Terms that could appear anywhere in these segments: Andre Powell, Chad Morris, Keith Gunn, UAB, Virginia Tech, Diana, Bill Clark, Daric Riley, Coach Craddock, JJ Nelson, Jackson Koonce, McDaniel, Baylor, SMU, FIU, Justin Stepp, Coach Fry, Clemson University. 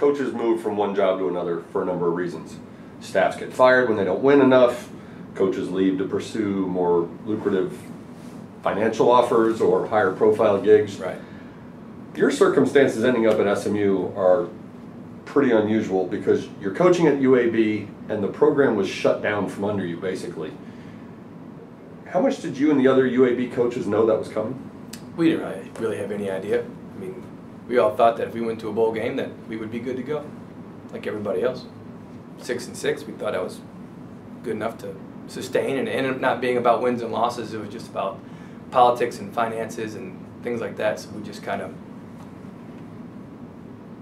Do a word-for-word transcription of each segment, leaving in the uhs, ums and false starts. coaches move from one job to another for a number of reasons. Staffs get fired when they don't win enough. Coaches leave to pursue more lucrative financial offers or higher profile gigs. Right. Your circumstances ending up at S M U are pretty unusual because you're coaching at U A B and the program was shut down from under you, basically. How much did you and the other U A B coaches know that was coming? We didn't really have any idea. I mean, we all thought that if we went to a bowl game that we would be good to go, like everybody else. Six and six, we thought that was good enough to sustain, and it ended up not being about wins and losses. It was just about politics and finances and things like that. So we just kind of,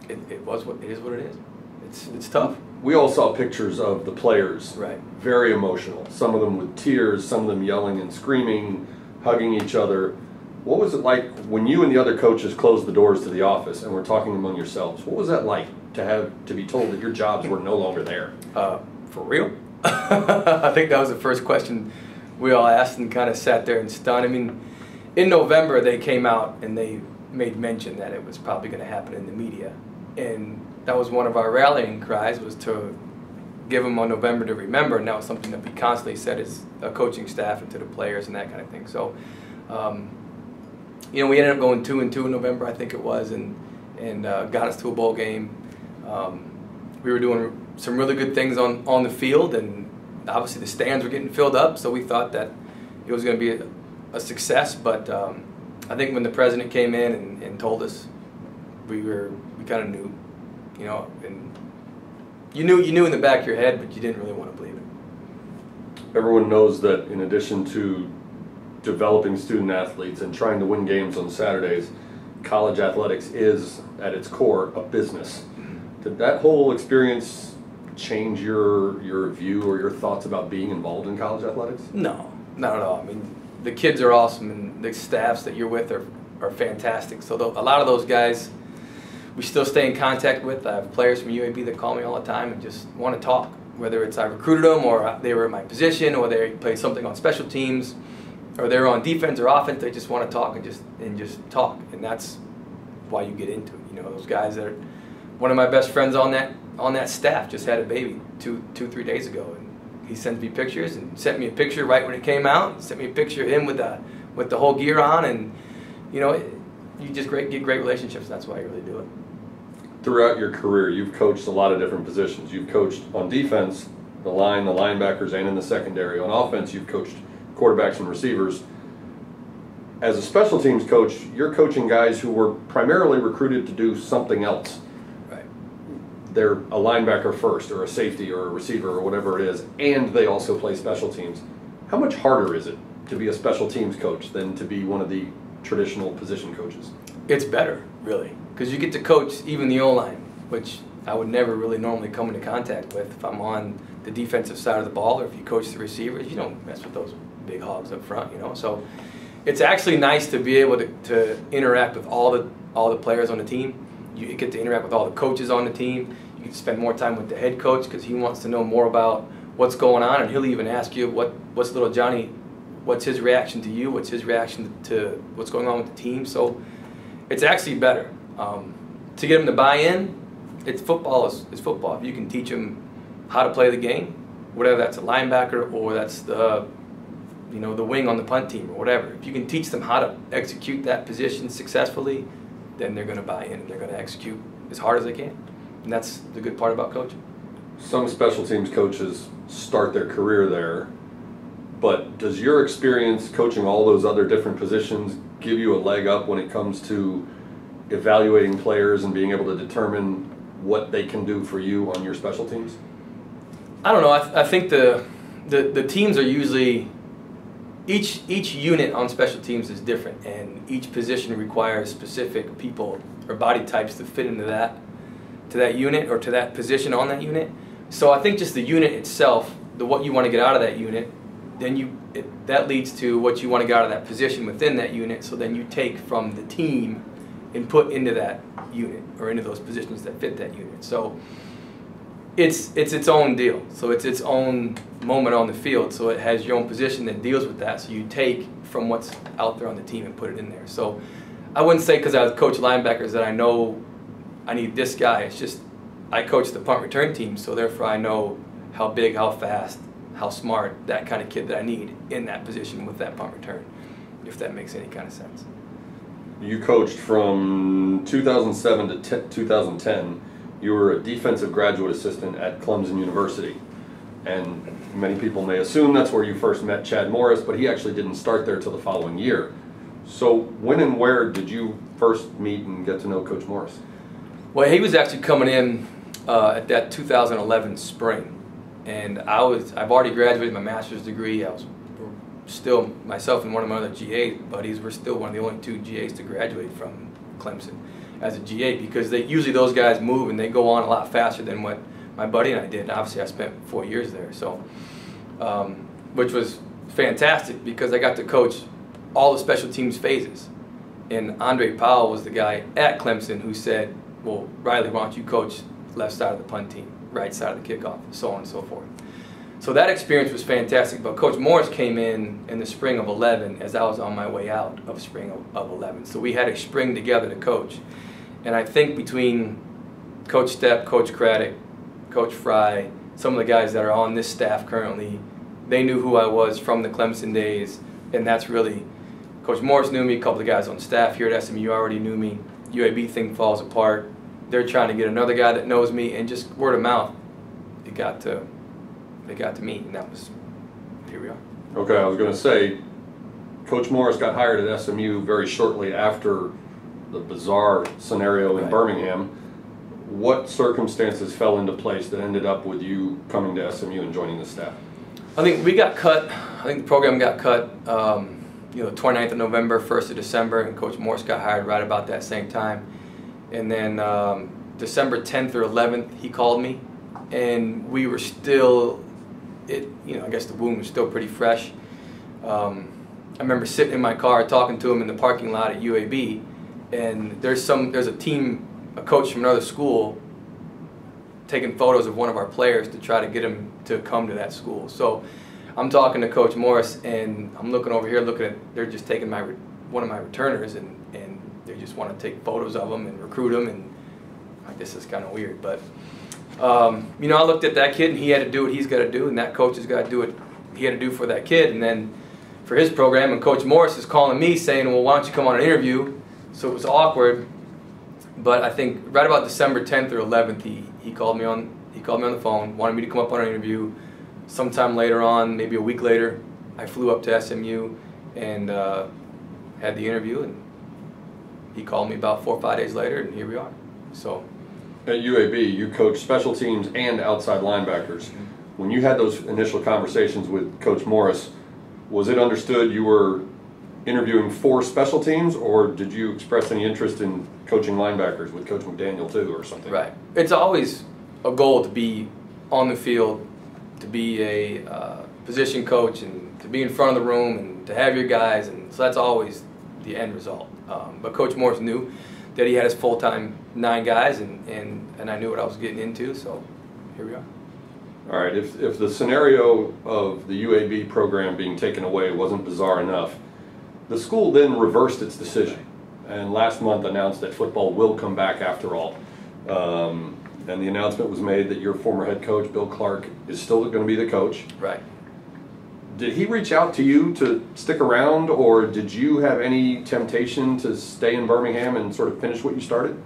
it, it was what it is. What it is. It's it's tough. We all saw pictures of the players. Right. Very emotional. Some of them with tears. Some of them yelling and screaming, hugging each other. What was it like when you and the other coaches closed the doors to the office and were talking among yourselves? What was that like to have to be told that your jobs were no longer there? Uh, for real. I think that was the first question we all asked and kind of sat there and stunned. I mean, in November they came out and they made mention that it was probably going to happen in the media, and that was one of our rallying cries, was to give them on November to remember, and that was something that we constantly said as a coaching staff and to the players and that kind of thing. So, um, you know, we ended up going two and two in November, I think it was, and and uh, got us to a bowl game. Um, we were doing some really good things on, on the field, and obviously the stands were getting filled up, so we thought that it was going to be a, a success. But um, I think when the president came in and, and told us, we were we kind of knew, you know, and you knew you knew in the back of your head, but you didn't really want to believe it. Everyone knows that in addition to developing student athletes and trying to win games on Saturdays, college athletics is at its core a business. Did that whole experience change your your view or your thoughts about being involved in college athletics? No, not at all. I mean, the kids are awesome, and the staffs that you're with are, are fantastic. So th a lot of those guys we still stay in contact with. I have players from U A B that call me all the time and just want to talk, whether it's I recruited them or they were in my position or they played something on special teams or they're on defense or offense. They just want to talk and just and just talk, and that's why you get into it. You know, those guys that are, one of my best friends on that on that staff just had a baby two, two, three days ago, and he sends me pictures and sent me a picture right when it came out. And sent me a picture of him with the with the whole gear on, and you know, it, you just great, get great relationships. And that's why you really do it. Throughout your career, you've coached a lot of different positions. You've coached on defense, the line, the linebackers, and in the secondary. On offense, you've coached quarterbacks and receivers. As a special teams coach, you're coaching guys who were primarily recruited to do something else. They're a linebacker first, or a safety, or a receiver, or whatever it is, and they also play special teams. How much harder is it to be a special teams coach than to be one of the traditional position coaches? It's better, really, because you get to coach even the O-line, which I would never really normally come into contact with. If I'm on the defensive side of the ball, or if you coach the receivers, you don't mess with those big hogs up front, you know. So it's actually nice to be able to, to interact with all the all the players on the team. You get to interact with all the coaches on the team. You can spend more time with the head coach because he wants to know more about what's going on, and he'll even ask you what what's little Johnny, what's his reaction to you, what's his reaction to what's going on with the team. So it's actually better um, to get him to buy in. It's football is, is football. If you can teach him how to play the game, whether that's a linebacker or that's the you know the wing on the punt team or whatever. If you can teach them how to execute that position successfully, then they're going to buy in and they're going to execute as hard as they can. And that's the good part about coaching. Some special teams coaches start their career there, but does your experience coaching all those other different positions give you a leg up when it comes to evaluating players and being able to determine what they can do for you on your special teams? I don't know. I, th I think the, the the teams are usually, Each, each unit on special teams is different, and each position requires specific people or body types to fit into that to that unit or to that position on that unit. So I think just the unit itself, the what you want to get out of that unit, then you it, that leads to what you want to get out of that position within that unit. So then you take from the team and put into that unit or into those positions that fit that unit. So It's, it's its own deal, so it's its own moment on the field, so it has your own position that deals with that, so you take from what's out there on the team and put it in there. So I wouldn't say because I coach linebackers that I know I need this guy. It's just I coach the punt return team, so therefore I know how big, how fast, how smart, that kind of kid that I need in that position with that punt return, if that makes any kind of sense. You coached from two thousand seven to two thousand ten. You were a defensive graduate assistant at Clemson University. And many people may assume that's where you first met Chad Morris, but he actually didn't start there till the following year. So when and where did you first meet and get to know Coach Morris? Well, he was actually coming in uh, at that two thousand eleven spring. And I was, I've already graduated my master's degree. I was still, myself and one of my other G A buddies, were still one of the only two G As to graduate from Clemson as a G A, because they, usually those guys move and they go on a lot faster than what my buddy and I did. And obviously I spent four years there, so um, which was fantastic because I got to coach all the special teams phases. And Andre Powell was the guy at Clemson who said, well, Riley, why don't you coach left side of the punt team, right side of the kickoff, so on and so forth. So that experience was fantastic, but Coach Morris came in in the spring of eleven as I was on my way out of spring of eleven. So we had a spring together to coach. And I think between Coach Stepp, Coach Craddock, Coach Fry, some of the guys that are on this staff currently, they knew who I was from the Clemson days, and that's really, Coach Morris knew me, a couple of guys on staff here at S M U already knew me. U A B thing falls apart. They're trying to get another guy that knows me, and just word of mouth, it got to, it got to me, and that was, here we are. Okay, I was going to say, Coach Morris got hired at S M U very shortly after the bizarre scenario in right. Birmingham. What circumstances fell into place that ended up with you coming to S M U and joining the staff? I think we got cut, I think the program got cut, um, you know, twenty-ninth of November, first of December, and Coach Morris got hired right about that same time. And then um, December tenth or eleventh, he called me, and we were still, it, you know, I guess the wound was still pretty fresh. Um, I remember sitting in my car talking to him in the parking lot at U A B, and there's some, there's a team, a coach from another school, taking photos of one of our players to try to get him to come to that school. So I'm talking to Coach Morris, and I'm looking over here, looking at, they're just taking my one of my returners, and and. They just want to take photos of them and recruit them, and I guess it's kind of weird. But, um, you know, I looked at that kid, and he had to do what he's got to do, and that coach has got to do what he had to do for that kid, and then for his program. And Coach Morris is calling me saying, well, why don't you come on an interview? So it was awkward, but I think right about December tenth or eleventh, he, he, called me on, he called me on the phone, wanted me to come up on an interview. Sometime later on, maybe a week later, I flew up to S M U and uh, had the interview, and he called me about four or five days later, and here we are. So, at U A B, you coached special teams and outside linebackers. Mm-hmm. When you had those initial conversations with Coach Morris, was it understood you were interviewing for special teams, or did you express any interest in coaching linebackers with Coach McDaniel too, or something? Right. It's always a goal to be on the field, to be a uh, position coach, and to be in front of the room, and to have your guys, and so that's always the end result. Um, but Coach Morris knew that he had his full-time nine guys, and, and, and I knew what I was getting into, so here we are. All right, if, if the scenario of the U A B program being taken away wasn't bizarre enough, the school then reversed its decision and last month announced that football will come back after all. Um, and the announcement was made that your former head coach, Bill Clark, is still going to be the coach. Right. Did he reach out to you to stick around, or did you have any temptation to stay in Birmingham and sort of finish what you started?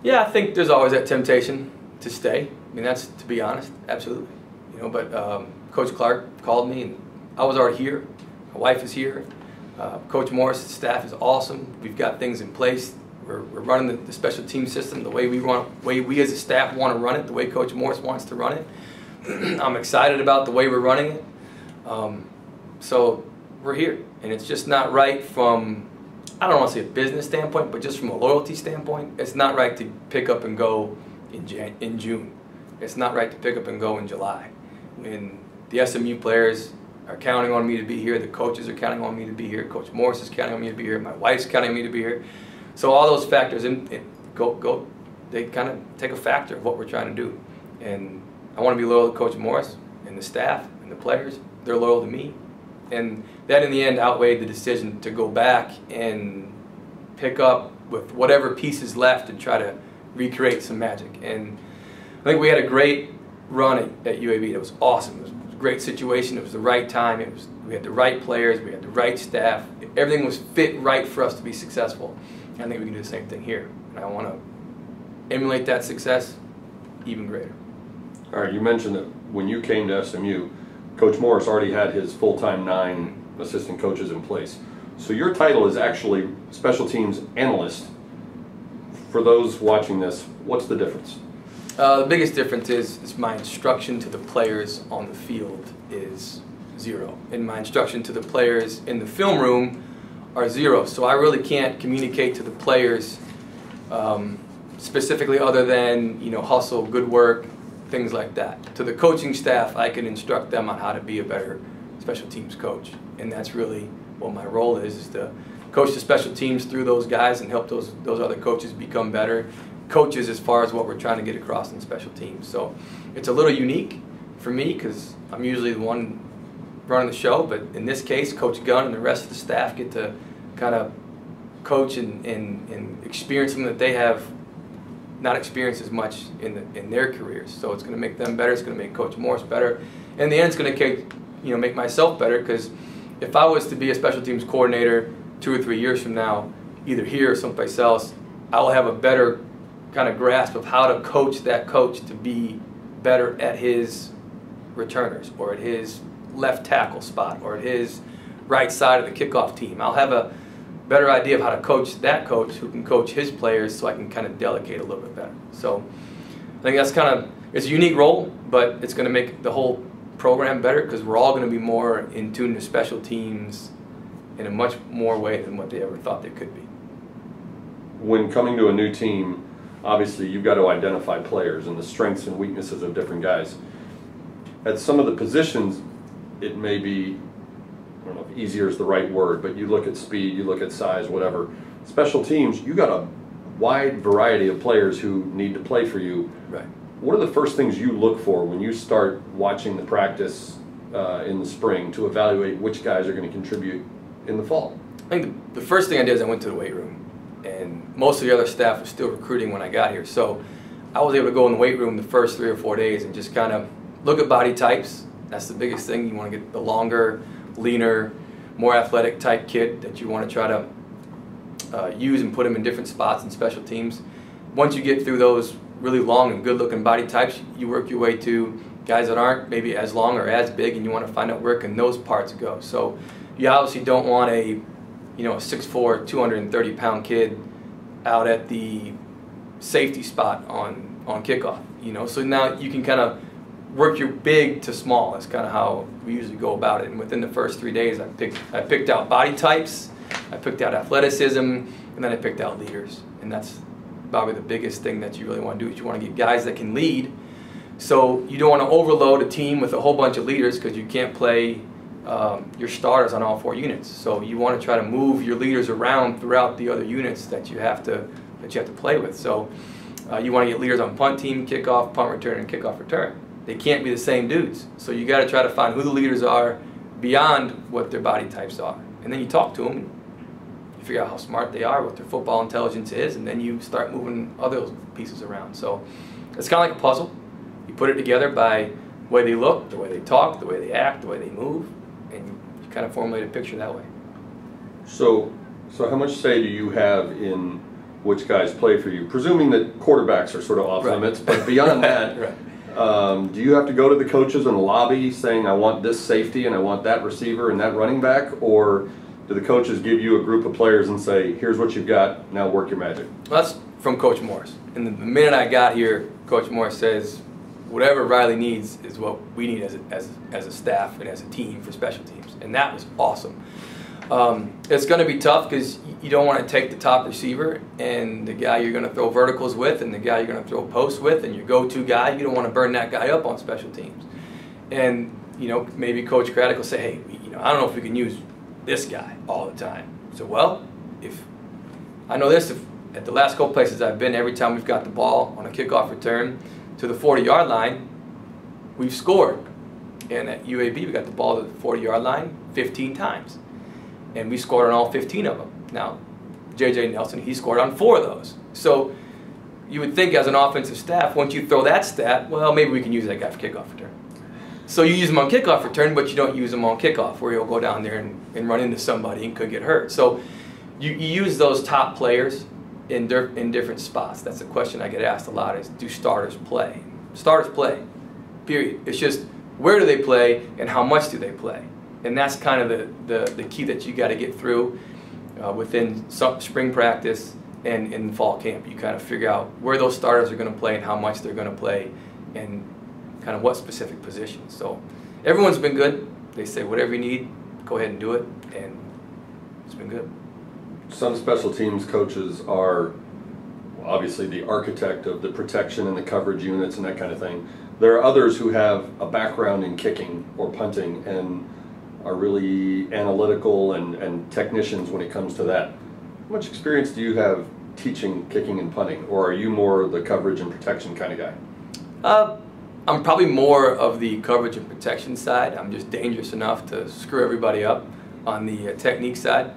Yeah, I think there's always that temptation to stay. I mean, that's, to be honest, absolutely. You know, but um, Coach Clark called me, and I was already here. My wife is here. Uh, Coach Morris' staff is awesome. We've got things in place. We're, we're running the, the special team system the way we want, way we as a staff want to run it, the way Coach Morris wants to run it. I'm excited about the way we're running it. Um, so we're here, and it's just not right from, I don't want to say a business standpoint, but just from a loyalty standpoint, it's not right to pick up and go in, Jan in June. It's not right to pick up and go in July. When the S M U players are counting on me to be here, the coaches are counting on me to be here, Coach Morris is counting on me to be here, my wife's counting on me to be here. So all those factors, in, in, go, go, they kind of take a factor of what we're trying to do. And I want to be loyal to Coach Morris and the staff and the players. They're loyal to me, and that in the end outweighed the decision to go back and pick up with whatever pieces left and try to recreate some magic. And I think we had a great run at U A B. That was awesome. It was a great situation. It was the right time. It was, we had the right players. We had the right staff. Everything was fit right for us to be successful. And I think we can do the same thing here. And I want to emulate that success even greater. All right, you mentioned that when you came to S M U, Coach Morris already had his full-time nine assistant coaches in place. So your title is actually special teams analyst. For those watching this, what's the difference? Uh, the biggest difference is, is my instruction to the players on the field is zero. And my instruction to the players in the film room are zero. So I really can't communicate to the players um, specifically other than, you know, hustle, good work, things like that. To the coaching staff, I can instruct them on how to be a better special teams coach. And that's really what my role is, is to coach the special teams through those guys and help those, those other coaches become better coaches as far as what we're trying to get across in special teams. So it's a little unique for me because I'm usually the one running the show, but in this case, Coach Gunn and the rest of the staff get to kind of coach and, and, and experience something that they have not experienced as much in, the, in their careers. So it's going to make them better, it's going to make Coach Morris better, and in the end it's going to, you know, make myself better, because if I was to be a special teams coordinator two or three years from now, either here or someplace else, I will have a better kind of grasp of how to coach that coach to be better at his returners or at his left tackle spot or at his right side of the kickoff team. I'll have a better idea of how to coach that coach who can coach his players, so I can kind of delegate a little bit better. So I think that's kind of, it's a unique role, but it's going to make the whole program better because we're all going to be more in tune to special teams in a much more way than what they ever thought they could be. When coming to a new team, obviously you've got to identify players and the strengths and weaknesses of different guys. At some of the positions, it may be, I don't know if easier is the right word, but you look at speed, you look at size, whatever. Special teams, you got a wide variety of players who need to play for you. Right. What are the first things you look for when you start watching the practice uh, in the spring to evaluate which guys are going to contribute in the fall? I think the first thing I did is I went to the weight room, and most of the other staff was still recruiting when I got here. So I was able to go in the weight room the first three or four days and just kind of look at body types. That's the biggest thing. You want to get the longer, leaner, more athletic type kid that you want to try to uh, use and put him in different spots in special teams. Once you get through those really long and good looking body types, you work your way to guys that aren't maybe as long or as big, and you want to find out where can those parts go. So you obviously don't want a, you know, a six foot four, two hundred thirty pound kid out at the safety spot on, on kickoff, you know. So now you can kind of work your big to small. That's kind of how we usually go about it. And within the first three days, I picked, I picked out body types, I picked out athleticism, and then I picked out leaders. And that's probably the biggest thing that you really want to do, is you want to get guys that can lead. So you don't want to overload a team with a whole bunch of leaders, because you can't play Um, your starters on all four units. So you want to try to move your leaders around throughout the other units that you have to that you have to play with. So uh, you want to get leaders on punt team, kickoff, punt return, and kickoff return. They can't be the same dudes. So you got to try to find who the leaders are beyond what their body types are, and then you talk to them. And you figure out how smart they are, what their football intelligence is, and then you start moving other pieces around. So it's kind of like a puzzle. You put it together by the way they look, the way they talk, the way they act, the way they move, and you kind of formulate a picture that way. So, so how much say do you have in which guys play for you? Presuming that quarterbacks are sort of off right. limits, but beyond that, right. um, do you have to go to the coaches in the lobby saying, I want this safety and I want that receiver and that running back? Or do the coaches give you a group of players and say, here's what you've got, now work your magic? Well, that's from Coach Morris. And the minute I got here, Coach Morris says, whatever Riley needs is what we need as a, as, as a staff and as a team for special teams. And that was awesome. Um, it's going to be tough, because you don't want to take the top receiver and the guy you're going to throw verticals with and the guy you're going to throw posts with and your go-to guy. You don't want to burn that guy up on special teams. And, you know, maybe Coach Craddock will say, hey, you know, I don't know if we can use this guy all the time. So, well, if I know this, if, at the last couple places I've been, every time we've got the ball on a kickoff return to the forty yard line, we've scored. And at U A B, we got the ball to the forty yard line fifteen times. And we scored on all fifteen of them. Now, J J Nelson, he scored on four of those. So you would think as an offensive staff, once you throw that stat, well, maybe we can use that guy for kickoff return. So you use him on kickoff return, but you don't use him on kickoff, where you'll go down there and, and run into somebody and could get hurt. So you, you use those top players in, in different spots. That's a question I get asked a lot, is do starters play? Starters play, period. It's just where do they play and how much do they play? And that's kind of the, the, the key that you got to get through uh, within some spring practice and in fall camp. You kind of figure out where those starters are going to play and how much they're going to play and kind of what specific positions. So everyone's been good. They say whatever you need, go ahead and do it, and it's been good. Some special teams coaches are obviously the architect of the protection and the coverage units and that kind of thing. There are others who have a background in kicking or punting and are really analytical and, and technicians when it comes to that. How much experience do you have teaching kicking and punting, or are you more the coverage and protection kind of guy? Uh, I'm probably more of the coverage and protection side. I'm just dangerous enough to screw everybody up on the uh, technique side.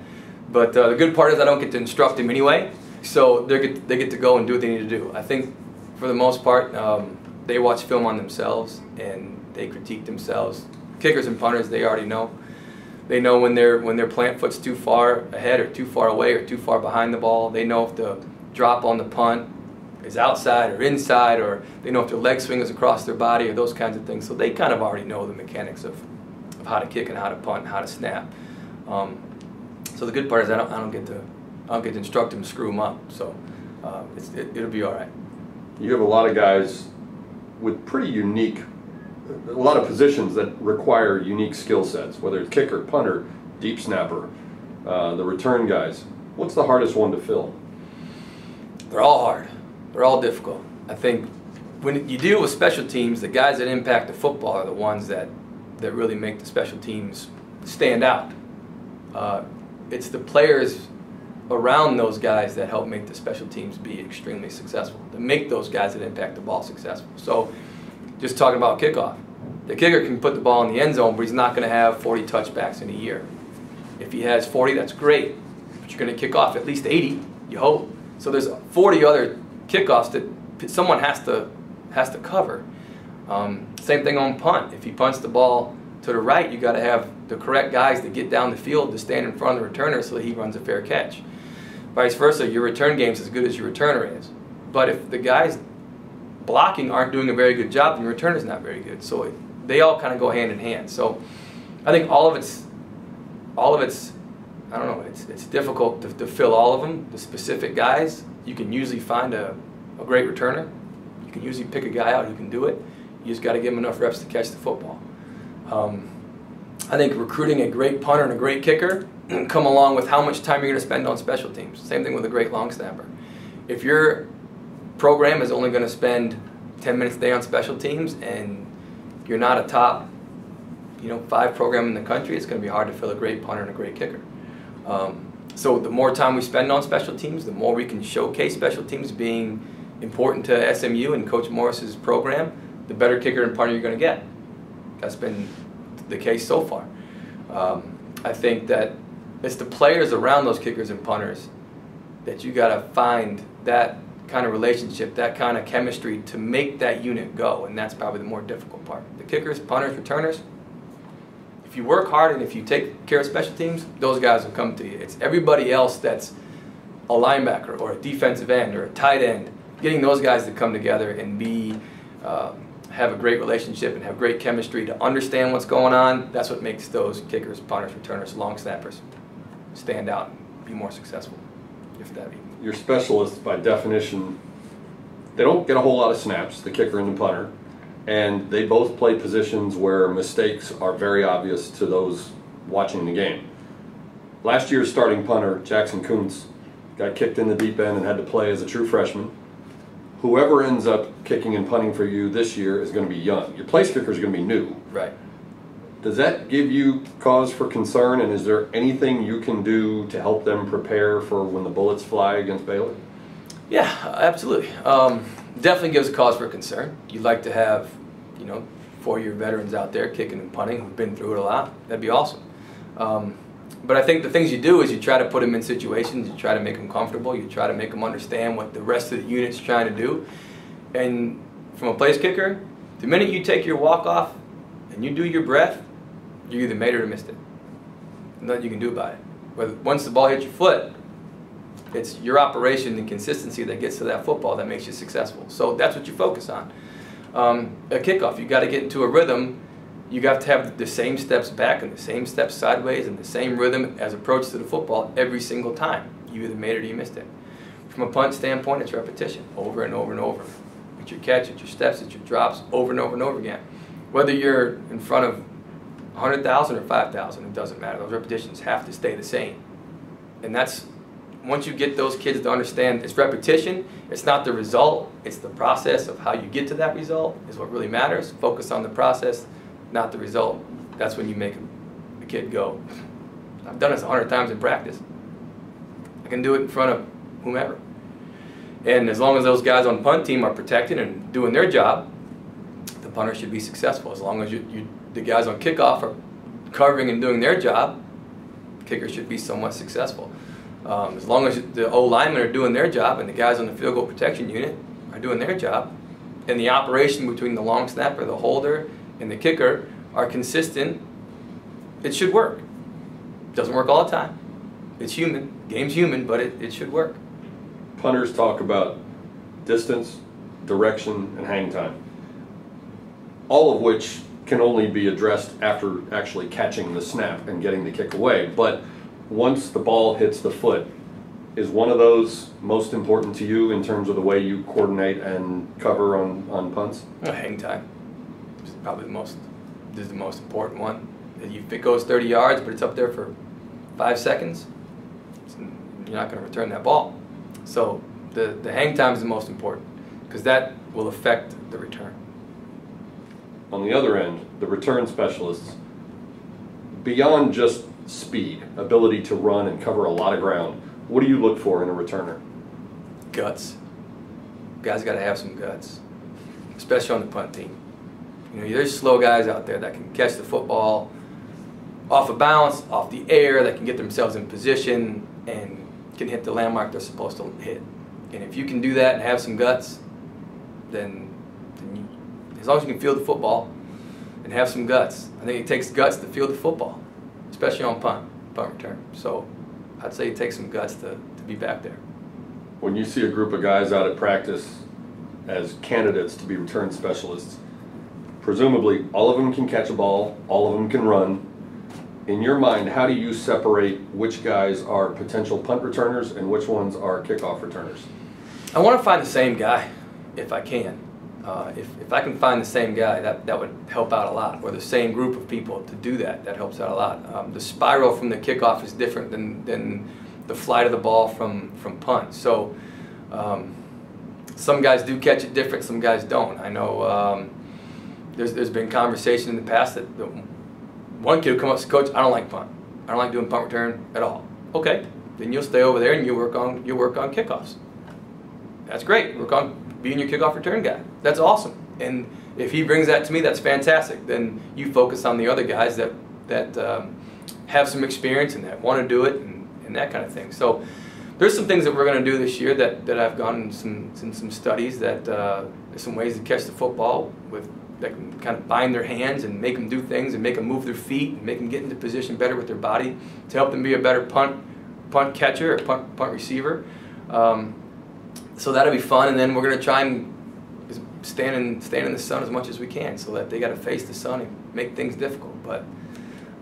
But uh, the good part is I don't get to instruct them anyway, so they get, they get to go and do what they need to do. I think for the most part, um, they watch film on themselves and they critique themselves. Kickers and punters, they already know. They know when their when their plant foot's too far ahead or too far away or too far behind the ball. They know if the drop on the punt is outside or inside, or they know if their leg swing is across their body or those kinds of things. So they kind of already know the mechanics of, of how to kick and how to punt and how to snap. Um, so the good part is I don't I don't get to I don't get to instruct them, screw them up. So uh, it's, it, it'll be all right. You have a lot of guys with pretty unique. A lot of positions that require unique skill sets, whether it's kicker, punter, deep snapper, uh, the return guys. What's the hardest one to fill? They're all hard. They're all difficult. I think when you deal with special teams, the guys that impact the football are the ones that, that really make the special teams stand out. Uh, it's the players around those guys that help make the special teams be extremely successful, that make those guys that impact the ball successful. So, just talking about kickoff. The kicker can put the ball in the end zone, but he's not going to have forty touchbacks in a year. If he has forty, that's great. But you're going to kick off at least eighty, you hope. So there's forty other kickoffs that someone has to, has to cover. Um, same thing on punt. If he punts the ball to the right, you got to have the correct guys to get down the field to stand in front of the returner so that he runs a fair catch. Vice versa, your return game's as good as your returner is. But if the guys blocking aren't doing a very good job, and your return is not very good. So it, they all kind of go hand in hand. So I think all of it's, all of it's, I don't know, it's, it's difficult to, to fill all of them. The specific guys, you can usually find a, a great returner. You can usually pick a guy out who can do it. You just got to give him enough reps to catch the football. Um, I think recruiting a great punter and a great kicker come along with how much time you're going to spend on special teams. Same thing with a great long snapper. If you're program is only going to spend ten minutes a day on special teams and you're not a top you know five program in the country, it's going to be hard to fill a great punter and a great kicker. Um, so the more time we spend on special teams, the more we can showcase special teams being important to S M U and Coach Morris's program, the better kicker and punter you're going to get. That's been the case so far. Um, I think that it's the players around those kickers and punters that you got to find that kind of relationship, that kind of chemistry to make that unit go, and that's probably the more difficult part. The kickers, punters, returners, if you work hard and if you take care of special teams, those guys will come to you. It's everybody else that's a linebacker or a defensive end or a tight end, getting those guys to come together and be, uh, have a great relationship and have great chemistry to understand what's going on. That's what makes those kickers, punters, returners, long snappers stand out and be more successful, if that be. Your specialists, by definition, they don't get a whole lot of snaps, the kicker and the punter, and they both play positions where mistakes are very obvious to those watching the game. Last year's starting punter, Jackson Koonce, got kicked in the deep end and had to play as a true freshman. Whoever ends up kicking and punting for you this year is going to be young. Your place kicker is going to be new. Right. Does that give you cause for concern, and is there anything you can do to help them prepare for when the bullets fly against Baylor? Yeah, absolutely. Um, definitely gives cause for concern. You'd like to have, you know, four-year veterans out there kicking and punting who've been through it a lot. That'd be awesome. Um, But I think the things you do is you try to put them in situations, you try to make them comfortable, you try to make them understand what the rest of the unit's trying to do. And from a place kicker, the minute you take your walk off and you do your breath, you either made it or missed it. Nothing you can do about it. But once the ball hits your foot, it's your operation and consistency that gets to that football that makes you successful. So that's what you focus on. Um, a kickoff, you got to get into a rhythm. You got to have the same steps back and the same steps sideways and the same rhythm as approach to the football every single time. You either made it or you missed it. From a punt standpoint, it's repetition over and over and over. It's your catch, it's your steps, it's your drops, over and over and over again. Whether you're in front of one hundred thousand or five thousand, it doesn't matter. Those repetitions have to stay the same. And that's, once you get those kids to understand it's repetition, it's not the result, it's the process of how you get to that result is what really matters. Focus on the process, not the result. That's when you make a kid go, I've done this a hundred times in practice. I can do it in front of whomever. And as long as those guys on the punt team are protecting and doing their job, the punter should be successful. As long as you, you, the guys on kickoff are covering and doing their job, the kicker should be somewhat successful. Um, as long as the O-linemen are doing their job and the guys on the field goal protection unit are doing their job, and the operation between the long snapper, the holder, and the kicker are consistent, it should work. It doesn't work all the time. It's human. The game's human, but it, it should work. Punters talk about distance, direction, and hang time, all of which can only be addressed after actually catching the snap and getting the kick away. But once the ball hits the foot, is one of those most important to you in terms of the way you coordinate and cover on, on punts? Uh, hang time. Probably the most, this is the most important one. If it goes thirty yards, but it's up there for five seconds, you're not going to return that ball. So the, the hang time is the most important because that will affect the return. On the other end, the return specialists, beyond just speed, ability to run and cover a lot of ground, what do you look for in a returner? Guts. Guys got to have some guts, especially on the punt team. You know, there's slow guys out there that can catch the football off a bounce, off the air, that can get themselves in position and can hit the landmark they're supposed to hit. And if you can do that and have some guts, then, then you, as long as you can field the football and have some guts. I think it takes guts to field the football, especially on punt, punt return. So I'd say it takes some guts to, to be back there. When you see a group of guys out at practice as candidates to be return specialists, presumably all of them can catch a ball, all of them can run. In your mind, how do you separate which guys are potential punt returners and which ones are kickoff returners? I want to find the same guy if I can. Uh, if, if I can find the same guy, that, that would help out a lot, or the same group of people to do that, that helps out a lot. Um, the spiral from the kickoff is different than, than the flight of the ball from, from punt. So um, some guys do catch it different, some guys don't. I know. Um, There's, there's been conversation in the past that one kid will come up and say, Coach, I don't like punt. I don't like doing punt return at all. Okay, then you'll stay over there and you work on, you work on kickoffs. That's great. Work on being your kickoff return guy. That's awesome. And if he brings that to me, that's fantastic. Then you focus on the other guys that, that um, have some experience and that want to do it and, and that kind of thing. So there's some things that we're going to do this year that, that I've gone in some, in some studies that uh, there's some ways to catch the football with that can kind of bind their hands and make them do things and make them move their feet and make them get into position better with their body to help them be a better punt punt catcher or punt, punt receiver. Um, so that'll be fun, and then we're going to try and stand in, stand in the sun as much as we can so that they got to face the sun and make things difficult. But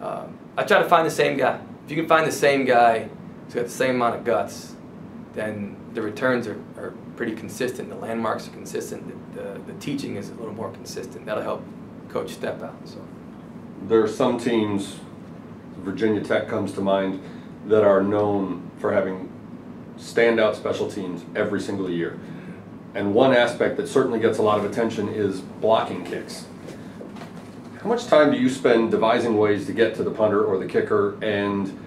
uh, I try to find the same guy. If you can find the same guy who's got the same amount of guts, then the returns are, are pretty consistent, the landmarks are consistent, the, the, the teaching is a little more consistent. That'll help Coach Stepp out. So. There are some teams, Virginia Tech comes to mind, that are known for having standout special teams every single year. And one aspect that certainly gets a lot of attention is blocking kicks. How much time do you spend devising ways to get to the punter or the kicker, and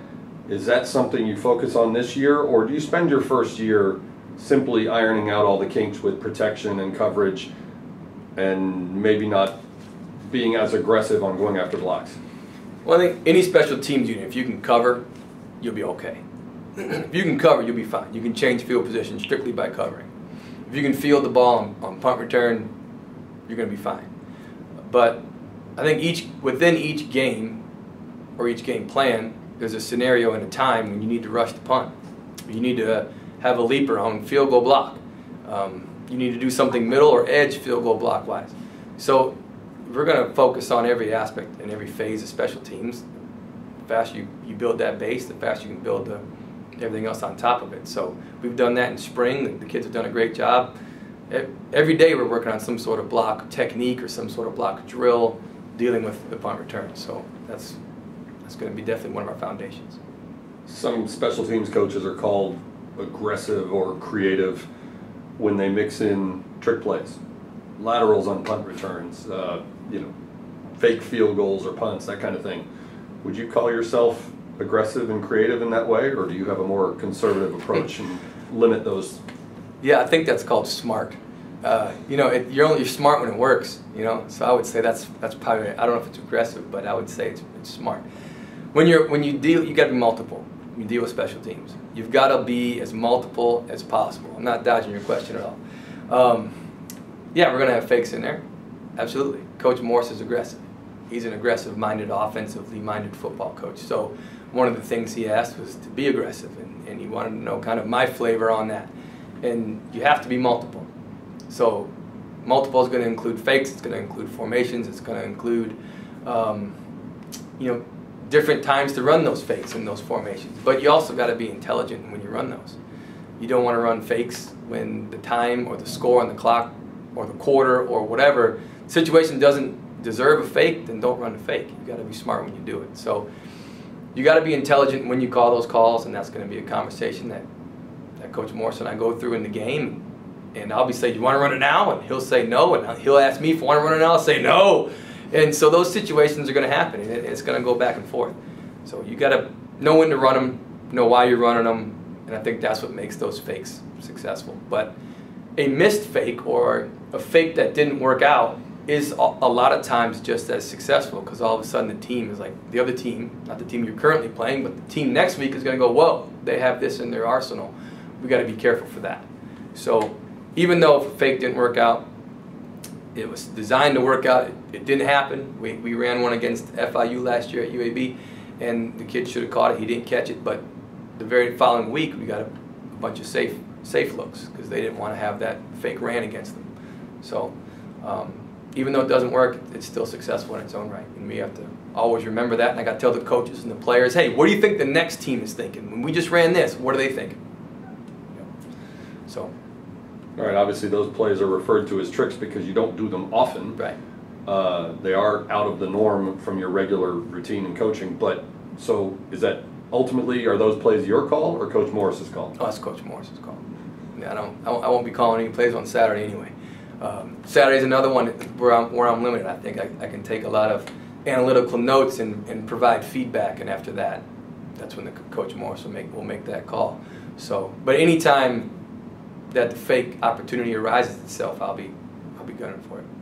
is that something you focus on this year, or do you spend your first year simply ironing out all the kinks with protection and coverage and maybe not being as aggressive on going after blocks? Well, I think any special teams unit, if you can cover, you'll be okay. If you can cover, you'll be fine. You can change field position strictly by covering. If you can field the ball on, on punt return, you're going to be fine. But I think each within each game or each game plan, there's a scenario and a time when you need to rush the punt. You need to have a leaper on field goal block. Um, you need to do something middle or edge field goal block-wise. So we're going to focus on every aspect and every phase of special teams. The faster you, you build that base, the faster you can build the everything else on top of it. So we've done that in spring. The kids have done a great job. Every day we're working on some sort of block technique or some sort of block drill dealing with the punt return. So that's, that's going to be definitely one of our foundations. Some special teams coaches are called aggressive or creative when they mix in trick plays, laterals on punt returns, uh, you know, fake field goals or punts, that kind of thing. Would you call yourself aggressive and creative in that way, or do you have a more conservative approach and limit those? Yeah, I think that's called smart. Uh, you know, it, you're only you're smart when it works. You know, so I would say that's that's probably, I don't know if it's aggressive, but I would say it's, it's smart. When you're when you deal, you got to be multiple. You deal with special teams. You've got to be as multiple as possible. I'm not dodging your question at all. Um, yeah, we're gonna have fakes in there, absolutely. Coach Morris is aggressive. He's an aggressive-minded, offensively-minded football coach. So one of the things he asked was to be aggressive, and, and he wanted to know kind of my flavor on that. And you have to be multiple. So multiple is going to include fakes, it's going to include formations, it's going to include, um, you know, different times to run those fakes and those formations. But you also got to be intelligent when you run those. You don't want to run fakes when the time or the score on the clock or the quarter or whatever situation doesn't deserve a fake, then don't run a fake. You got to be smart when you do it. So you got to be intelligent when you call those calls, and that's going to be a conversation that, that Coach Morris and I go through in the game. And I'll be saying, "You want to run it now?" And he'll say no, and he'll ask me if I want to run it now. I'll say no. And so those situations are going to happen, and it's going to go back and forth. So you got to know when to run them, know why you're running them, and I think that's what makes those fakes successful. But a missed fake or a fake that didn't work out is a lot of times just as successful, because all of a sudden the team is like, the other team, not the team you're currently playing, but the team next week is going to go, whoa, they have this in their arsenal. We've got to be careful for that. So even though if a fake didn't work out, it was designed to work out, it, it didn't happen. We, we ran one against F I U last year at U A B, and the kid should have caught it, he didn't catch it, but the very following week we got a, a bunch of safe, safe looks, because they didn't want to have that fake ran against them. So. Um, Even though it doesn't work, it's still successful in its own right. And we have to always remember that. And I got to tell the coaches and the players, hey, what do you think the next team is thinking? When we just ran this, what are they thinking? You know, so. All right, obviously those plays are referred to as tricks because you don't do them often. Right. Uh, they are out of the norm from your regular routine and coaching. But so is that ultimately, are those plays your call or Coach Morris's call? Oh, it's Coach Morris's call. Yeah, I, don't, I won't be calling any plays on Saturday anyway. Um, Saturday's another one where I'm, where I'm limited. I think I, I can take a lot of analytical notes and, and provide feedback, and after that, that's when the Coach Morris will make, will make that call. So, but anytime that the fake opportunity arises itself, I'll be, I'll be gunning for it.